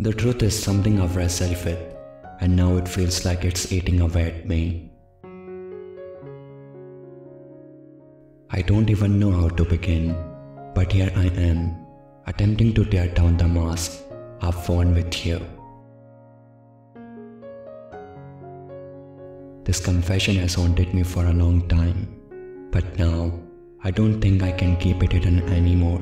The truth is something I've wrestled with, and now it feels like it's eating away at me. I don't even know how to begin, but here I am, attempting to tear down the mask I've worn with you. This confession has haunted me for a long time, but now I don't think I can keep it hidden anymore.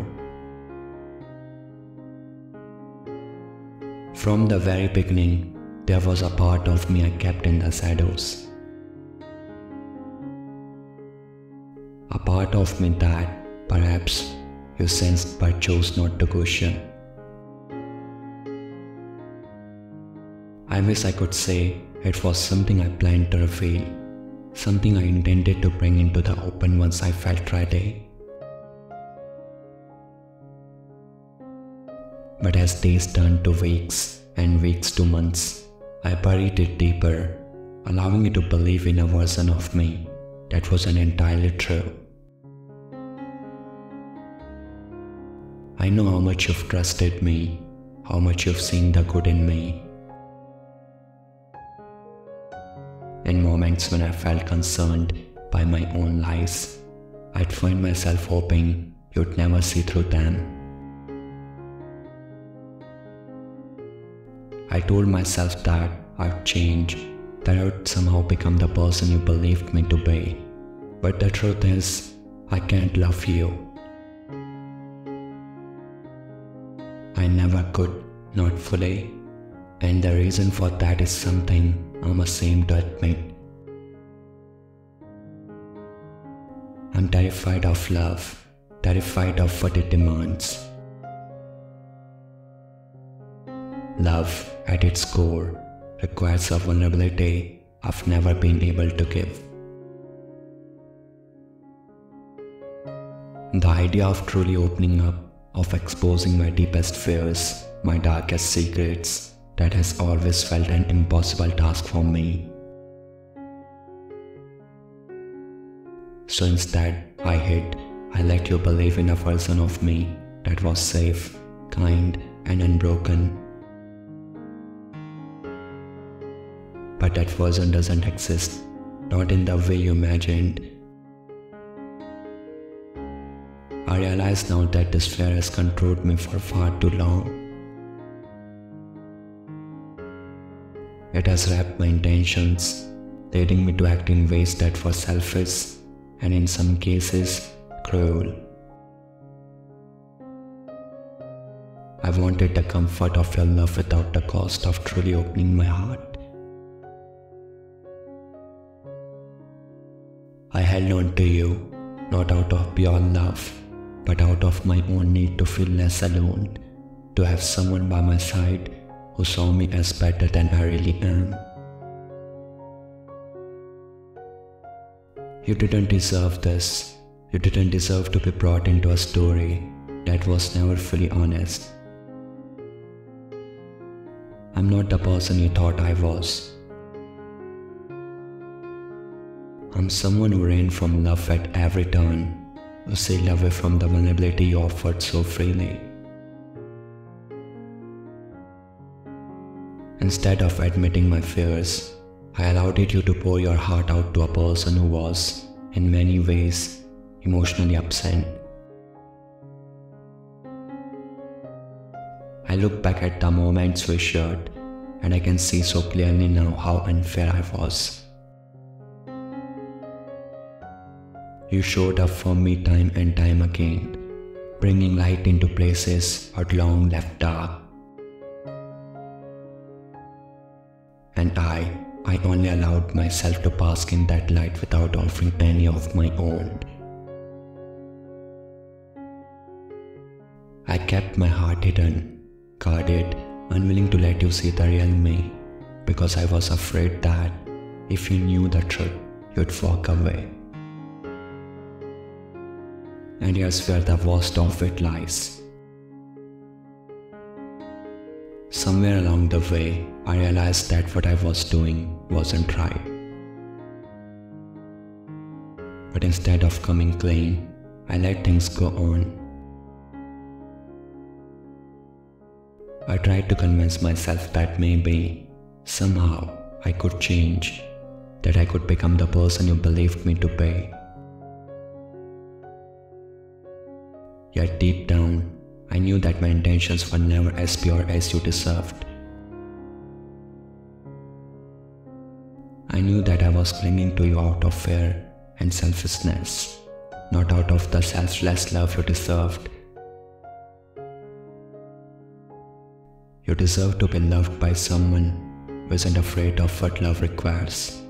From the very beginning, there was a part of me I kept in the shadows. A part of me that, perhaps, you sensed but chose not to question. I wish I could say it was something I planned to reveal, something I intended to bring into the open once I felt ready. But as days turned to weeks and weeks to months, I buried it deeper, allowing it to believe in a version of me that wasn't entirely true. I know how much you've trusted me, how much you've seen the good in me. In moments when I felt concerned by my own lies, I'd find myself hoping you'd never see through them. I told myself that I'd change, that I would somehow become the person you believed me to be. But the truth is, I can't love you. I never could, not fully. And the reason for that is something I'm ashamed to admit. I'm terrified of love, terrified of what it demands. Love, at its core, requires a vulnerability I've never been able to give. The idea of truly opening up, of exposing my deepest fears, my darkest secrets, that has always felt an impossible task for me. So instead, I hid, I let you believe in a version of me that was safe, kind, and unbroken. But that version doesn't exist, not in the way you imagined. I realize now that this fear has controlled me for far too long. It has wrapped my intentions, leading me to act in ways that were selfish and in some cases cruel. I wanted the comfort of your love without the cost of truly opening my heart. I held on to you, not out of pure love, but out of my own need to feel less alone, to have someone by my side who saw me as better than I really am. You didn't deserve this. You didn't deserve to be brought into a story that was never fully honest. I'm not the person you thought I was. I'm someone who ran from love at every turn, who sailed away from the vulnerability you offered so freely. Instead of admitting my fears, I allowed you to pour your heart out to a person who was, in many ways, emotionally absent. I look back at the moments we shared, and I can see so clearly now how unfair I was. You showed up for me time and time again, bringing light into places I'd long left dark. And I only allowed myself to bask in that light without offering any of my own. I kept my heart hidden, guarded, unwilling to let you see the real me, because I was afraid that if you knew the truth, you'd walk away. And here's where the worst of it lies. Somewhere along the way, I realized that what I was doing wasn't right. But instead of coming clean, I let things go on. I tried to convince myself that maybe, somehow, I could change, that I could become the person you believed me to be. Yet deep down, I knew that my intentions were never as pure as you deserved. I knew that I was clinging to you out of fear and selfishness, not out of the selfless love you deserved. You deserve to be loved by someone who isn't afraid of what love requires.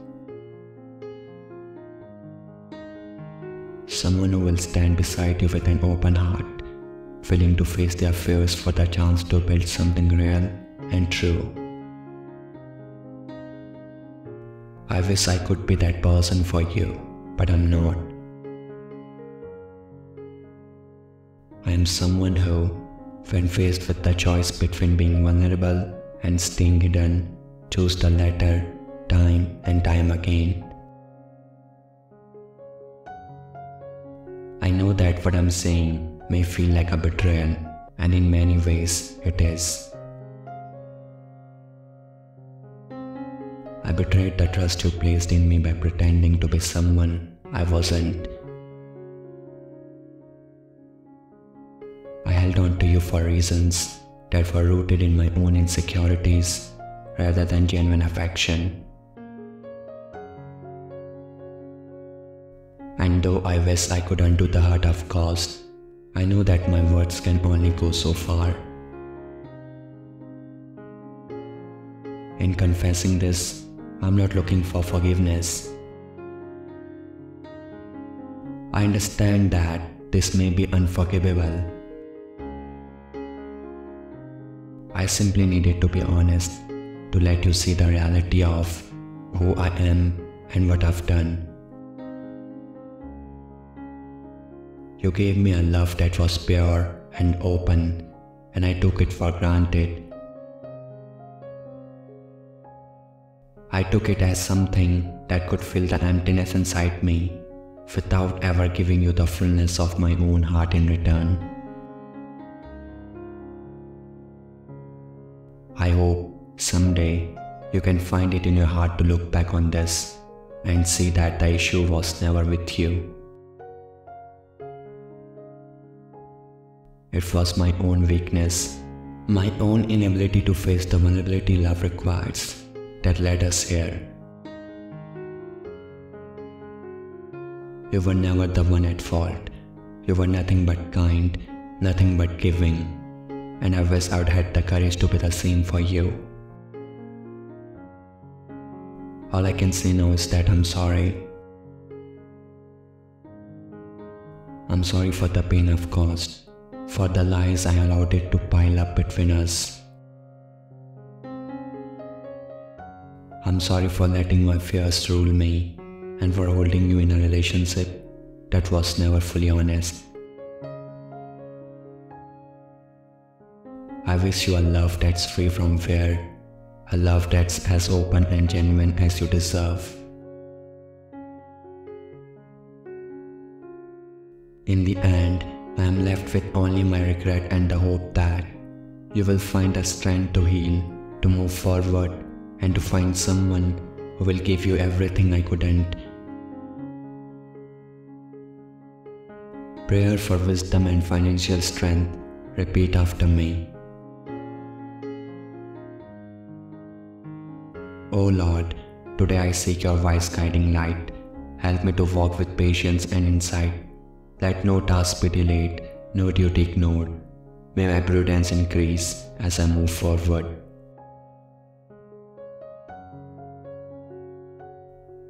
Someone who will stand beside you with an open heart, willing to face their fears for the chance to build something real and true. I wish I could be that person for you, but I'm not. I am someone who, when faced with the choice between being vulnerable and staying hidden, choose the latter time and time again. I know that what I'm saying may feel like a betrayal, and in many ways it is. I betrayed the trust you placed in me by pretending to be someone I wasn't. I held on to you for reasons that were rooted in my own insecurities rather than genuine affection. And though I wish I could undo the hurt I've caused, I know that my words can only go so far. In confessing this, I'm not looking for forgiveness. I understand that this may be unforgivable. I simply needed to be honest, to let you see the reality of who I am and what I've done. You gave me a love that was pure and open, and I took it for granted. I took it as something that could fill the emptiness inside me, without ever giving you the fullness of my own heart in return. I hope someday you can find it in your heart to look back on this and see that the issue was never with you. It was my own weakness, my own inability to face the vulnerability love requires, that led us here. You were never the one at fault. You were nothing but kind, nothing but giving, and I wish I'd had the courage to be the same for you. All I can say now is that I'm sorry. I'm sorry for the pain I've caused, for the lies I allowed it to pile up between us. I'm sorry for letting my fears rule me and for holding you in a relationship that was never fully honest. I wish you a love that's free from fear, a love that's as open and genuine as you deserve. In the end, I am left with only my regret and the hope that you will find the strength to heal, to move forward, and to find someone who will give you everything I couldn't. Prayer for wisdom and financial strength. Repeat after me. O Lord, today I seek your wise guiding light. Help me to walk with patience and insight. Let no task be delayed, no duty ignored. May my prudence increase as I move forward.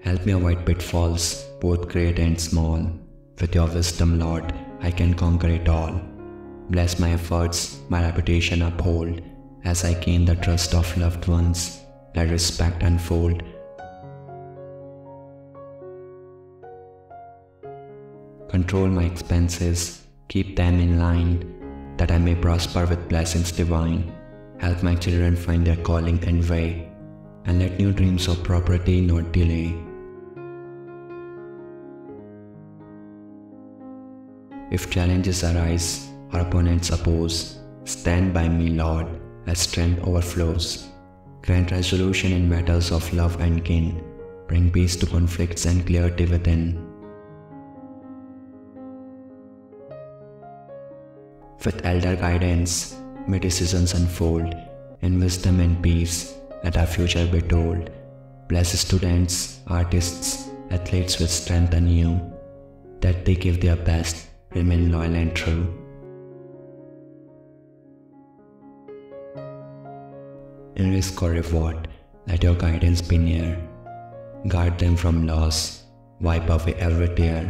Help me avoid pitfalls, both great and small. With your wisdom, Lord, I can conquer it all. Bless my efforts, my reputation uphold. As I gain the trust of loved ones, let respect unfold. Control my expenses, keep them in line, that I may prosper with blessings divine. Help my children find their calling and way, and let new dreams of property not delay. If challenges arise or opponents oppose, stand by me, Lord, as strength overflows. Grant resolution in matters of love and kin. Bring peace to conflicts and clarity within. With elder guidance, may decisions unfold in wisdom and peace that our future be told. Bless students, artists, athletes with strength anew, that they give their best, remain loyal and true. In risk or reward, let your guidance be near. Guard them from loss, wipe away every tear.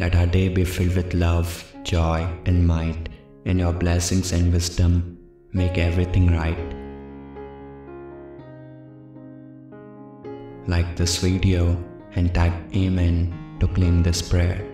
Let our day be filled with love, joy and might. In your blessings and wisdom, make everything right. Like this video and type Amen to claim this prayer.